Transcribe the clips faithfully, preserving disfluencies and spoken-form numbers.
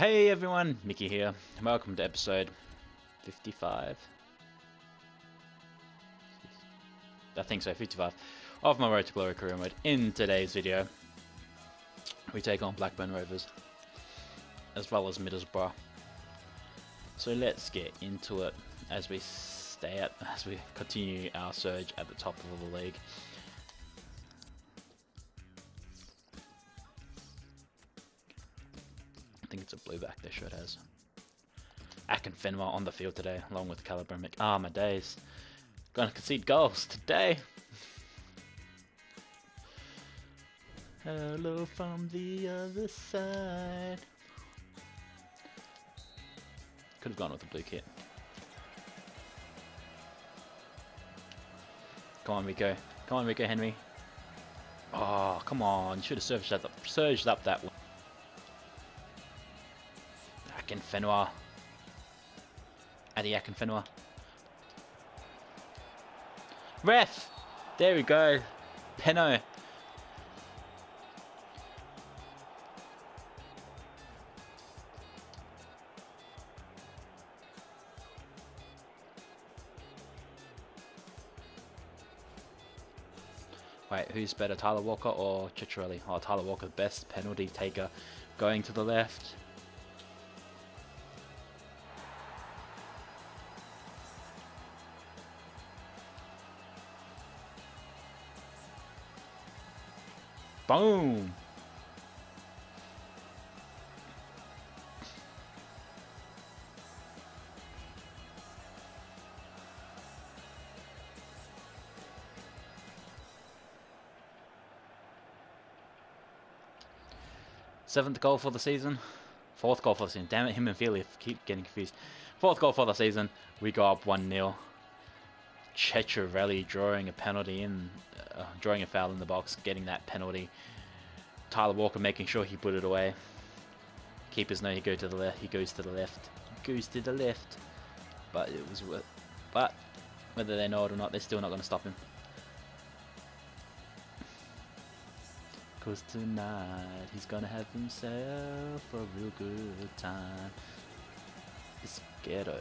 Hey everyone, Mickey here. Welcome to episode fifty-five. I think so, fifty-five of my Road to Glory career mode. In today's video, we take on Blackburn Rovers as well as Middlesbrough. So let's get into it as we stay at as we continue our surge at the top of the league. I think it's a blue back this shirt has. Akinfenwa on the field today, along with Caleb Remick. Ah, my days. Gonna concede goals today. Hello from the other side. Could have gone with the blue kit. Come on, Rico. Come on, Rico Henry. Oh, come on. Should have surged up, surged up that one. Akinfenwa. Adi Akinfenwa. Ref! There we go. Penno. Wait, who's better, Tyler Walker or Ciccarelli? Oh, Tyler Walker, best penalty taker. Going to the left. Boom! Seventh goal for the season. Fourth goal for the season. Damn it, him and Feely keep getting confused. Fourth goal for the season. We go up one nil. Ciccarelli drawing a penalty in, uh, drawing a foul in the box, getting that penalty. Tyler Walker making sure he put it away. Keepers know he go to the left. He goes to the left. He goes to the left. But it was worth. But whether they know it or not, they're still not going to stop him. Cause tonight he's gonna have himself a real good time. This ghetto.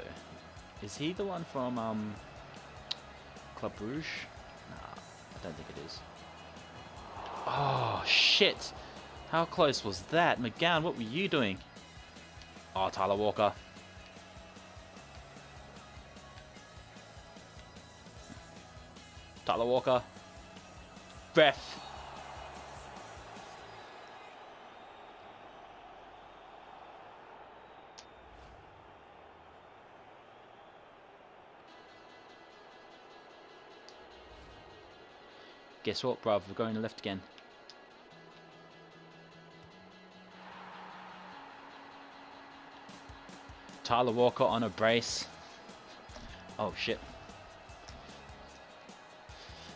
Is he the one from um? Club Brugge? Nah, I don't think it is. Oh, shit! How close was that? McGowan, what were you doing? Oh, Tyler Walker. Tyler Walker. Ref! Guess what, bruv? We're going left again. Tyler Walker on a brace. Oh shit.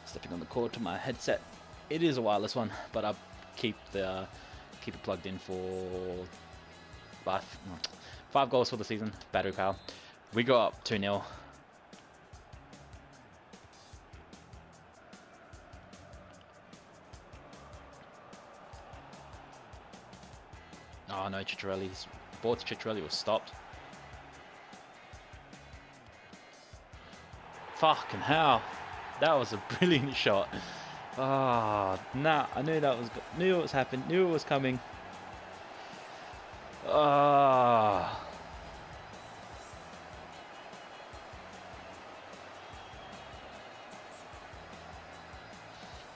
Stepping on the cord to my headset. It is a wireless one, but I keep the uh, keep it plugged in for five five goals for the season. Badu Kyle. We go up two nil. Oh no, Ciccarelli's ball to Ciccarelli was stopped. Fucking hell. That was a brilliant shot. Ah, oh, nah, I knew that was good. Knew it was happening, knew it was coming. Ah. Oh.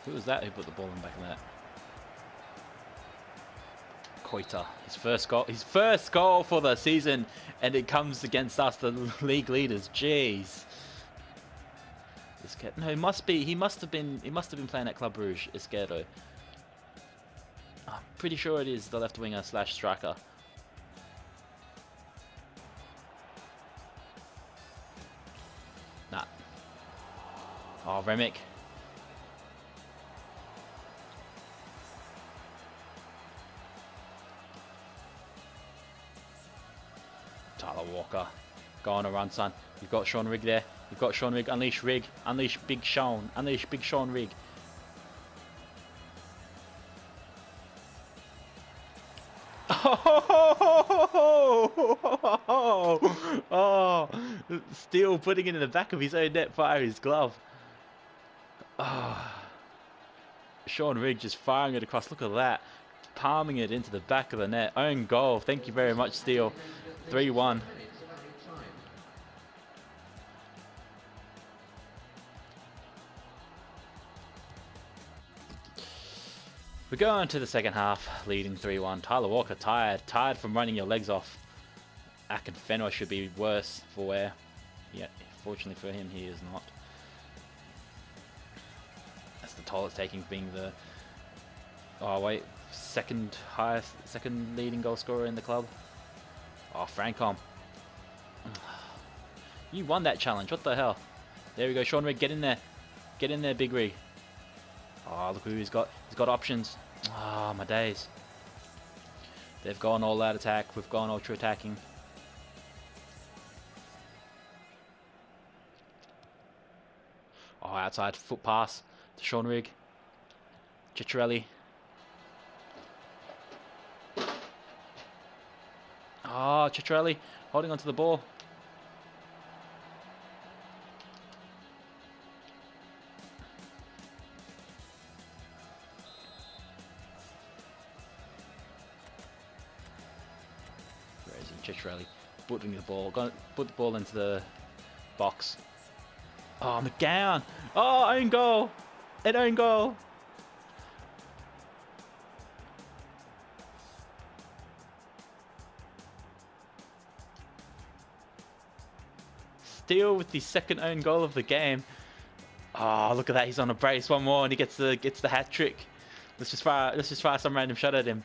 Who was that who put the ball in back of that? Koita, his first goal, his first goal for the season, and it comes against us, the league leaders. Jeez, this kid. No, it must be. He must have been. He must have been playing at Club Brugge. Esquerdo. I'm pretty sure it is the left winger slash striker. Nah. Oh, Remick. Tyler Walker. Go on a run, son. You've got Sean Rigg there. You've got Sean Rigg. Unleash Rigg. Unleash Big Sean. Unleash Big Sean Rigg. Oh, oh, oh, oh, oh. Steele putting it in the back of his own net via his glove. Oh. Sean Rigg just firing it across. Look at that. Palming it into the back of the net. Own goal. Thank you very much, Steele. three one. We go on to the second half, leading three one. Tyler Walker tired, tired from running your legs off. Akinfenwa should be worse for wear. Yeah, fortunately for him, he is not. That's the toll it's taking, being the oh wait, second highest, second leading goal scorer in the club. Oh, Francom, you won that challenge. What the hell? There we go, Sean Rigg, get in there, get in there, Big Rigg. Oh, look who he's got. He's got options. Ah, oh, my days. They've gone all out attack. We've gone ultra attacking. Oh, outside foot pass to Sean Rigg. Ciccarelli. Oh, Ciccarelli holding onto the ball. Ciccarelli putting the ball, got put the ball into the box. Oh, McGowan! Oh, own goal! An own goal! Steele with the second own goal of the game. Oh, look at that! He's on a brace. One more, and he gets the gets the hat trick. Let's just fire. Let's just fire some random shot at him.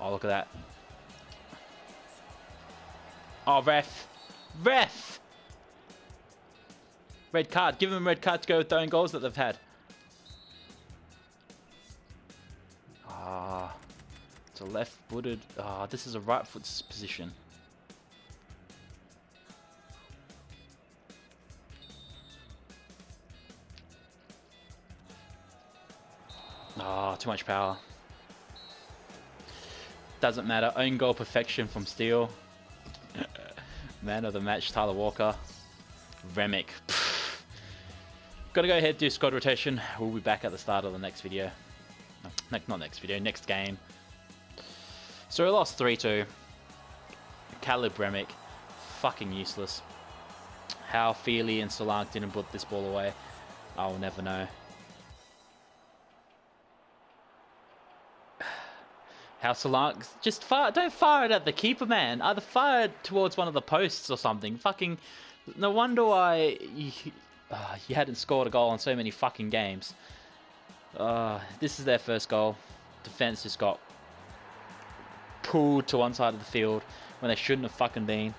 Oh, look at that. Oh, ref. Ref! Red card. Give them red card to go with their own goals that they've had. Ah. It's a left-footed. Ah, this is a right-foot position. Ah, too much power. Doesn't matter. Own goal perfection from Steele. Man of the match, Tyler Walker. Remick. Pfft. Gotta go ahead, do squad rotation. We'll be back at the start of the next video. No, not next video, next game. So we lost three two. Caleb Remick. Fucking useless. How Feely and Solanke didn't put this ball away, I'll never know. How Solanke, just fire, don't fire it at the keeper, man. Either fire it towards one of the posts or something. Fucking, no wonder why you, uh, you hadn't scored a goal in so many fucking games. Uh, this is their first goal. Defense just got pulled to one side of the field when they shouldn't have fucking been.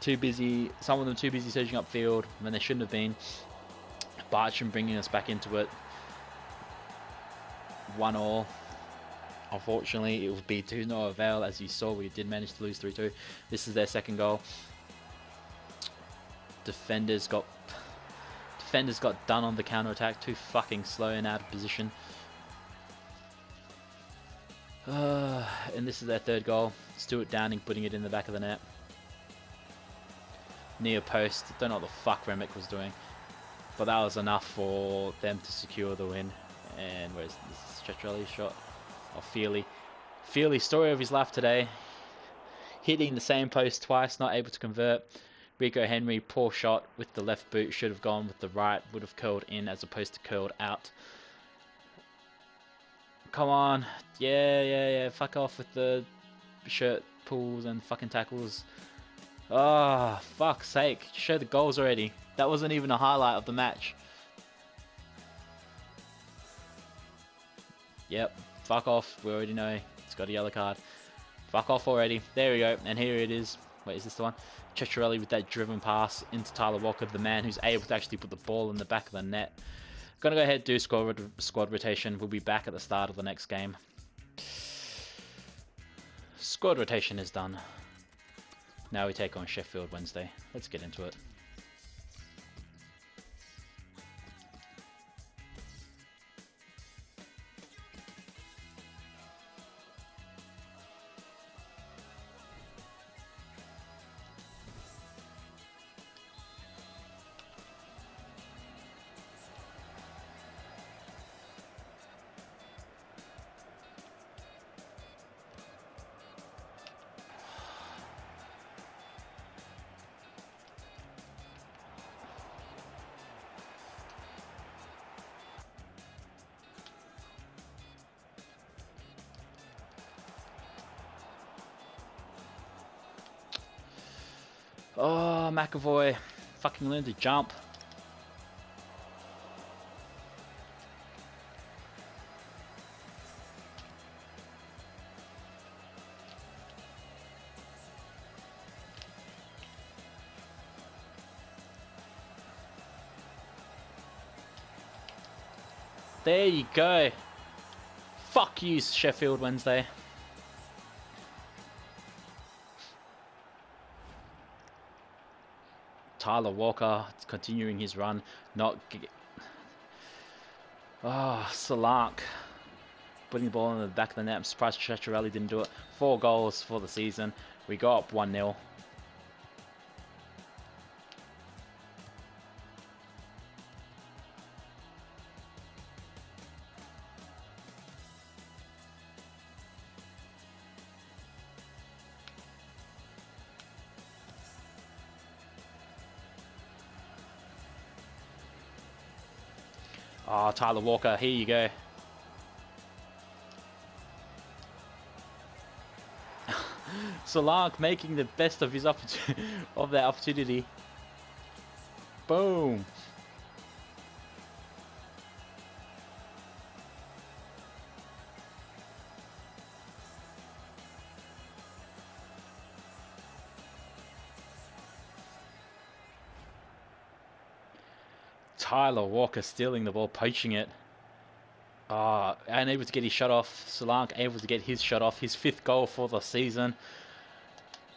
Too busy, some of them too busy searching upfield when they shouldn't have been. Bartram bringing us back into it. One all. Unfortunately, it will be to no avail. As you saw, we did manage to lose three two. This is their second goal. Defenders got defenders got done on the counter-attack. Too fucking slow and out of position. Uh, and this is their third goal. Stuart Downing putting it in the back of the net. Near post. Don't know what the fuck Remick was doing. But that was enough for them to secure the win. And where's this Ciccarelli's shot? Oh, Feely. Feely, story of his life today. Hitting the same post twice, not able to convert. Rico Henry, poor shot with the left boot. Should have gone with the right. Would have curled in as opposed to curled out. Come on. Yeah, yeah, yeah. Fuck off with the shirt pulls and fucking tackles. Ah, oh, fuck's sake. Show the goals already. That wasn't even a highlight of the match. Yep. Fuck off, we already know. It's got a yellow card. Fuck off already. There we go. And here it is. Wait, is this the one? Ciccarelli with that driven pass into Tyler Walker, the man who's able to actually put the ball in the back of the net. Gonna go ahead and do squad, squad rotation. We'll be back at the start of the next game. Squad rotation is done. Now we take on Sheffield Wednesday. Let's get into it. Oh, McAvoy, fucking learn to jump. There you go. Fuck you, Sheffield Wednesday. Tyler Walker continuing his run, not... Oh, Solanke putting the ball in the back of the net. I'm surprised Ciccarelli didn't do it. Four goals for the season. We go up one nil. Oh, Tyler Walker, here you go. Solanke making the best of his opportunity, of that opportunity. Boom. Tyler Walker stealing the ball, poaching it. Ah, uh, unable to get his shot off. Solanke able to get his shot off. His fifth goal for the season.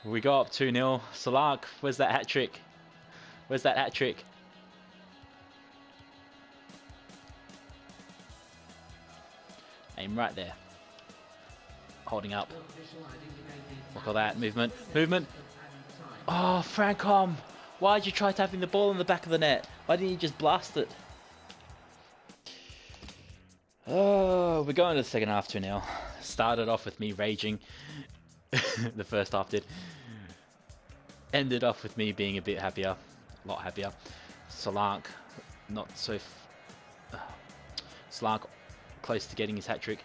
We go up two nil. Solanke, where's that hat trick? Where's that hat trick? Aim right there. Holding up. Look at that movement. Movement. Oh, Francom. Why did you try tapping the ball in the back of the net? Why didn't you just blast it? Oh, we're going to the second half two now. Started off with me raging. The first half did. Ended off with me being a bit happier. A lot happier. Solanke, not so... F Solanke, close to getting his hat-trick.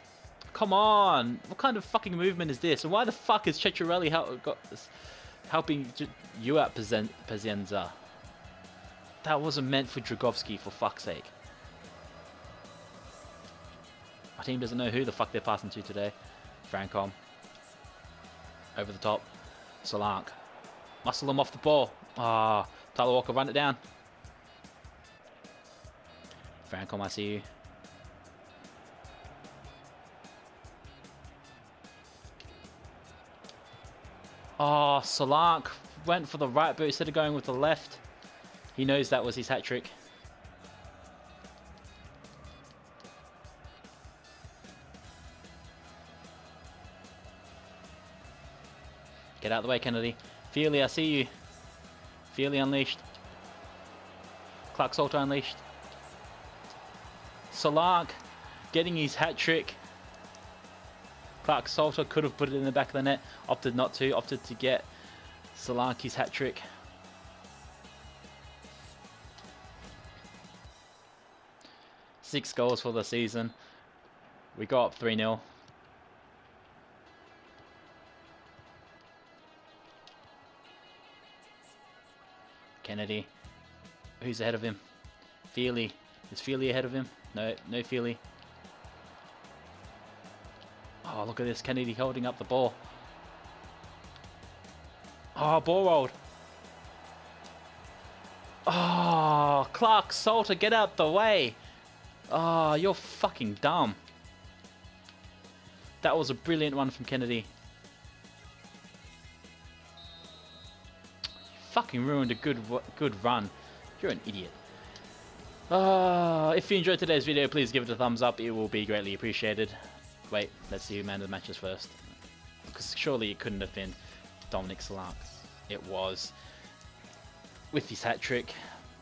Come on! What kind of fucking movement is this? And why the fuck is Ciccarelli help got this? Helping you out, Pazienza. That wasn't meant for Drogowski, for fuck's sake. My team doesn't know who the fuck they're passing to today. Francom. Over the top. Solanke. Muscle him off the ball. Ah, Tyler Walker, run it down. Francom, I see you. Oh, Solanke went for the right boot instead of going with the left. He knows that was his hat-trick. Get out of the way, Kennedy. Feely, I see you. Feely unleashed. Clark Salter unleashed. Solanke getting his hat-trick. Clark Salter could have put it in the back of the net, opted not to, opted to get Solanke's hat-trick. Six goals for the season. We go up three nil. Kennedy. Who's ahead of him? Feely. Is Feely ahead of him? No, no Feely. Oh, look at this. Kennedy holding up the ball. Oh, ball rolled. Oh, Clark Salter, get out the way. Oh, you're fucking dumb. That was a brilliant one from Kennedy. fucking ruined a good good run. You're an idiot. Uh, if you enjoyed today's video, please give it a thumbs up. It will be greatly appreciated. Wait, let's see who man of the matches first. Because surely it couldn't have been Dominic Solanke. It was. With his hat trick,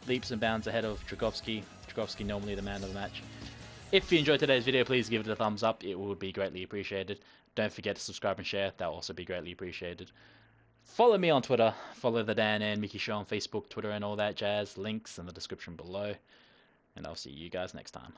leaps and bounds ahead of Drogowski. Drogowski normally the man of the match. If you enjoyed today's video, please give it a thumbs up. It would be greatly appreciated. Don't forget to subscribe and share. That will also be greatly appreciated. Follow me on Twitter. Follow the Dan and Mickey Show on Facebook, Twitter, and all that jazz. Links in the description below. And I'll see you guys next time.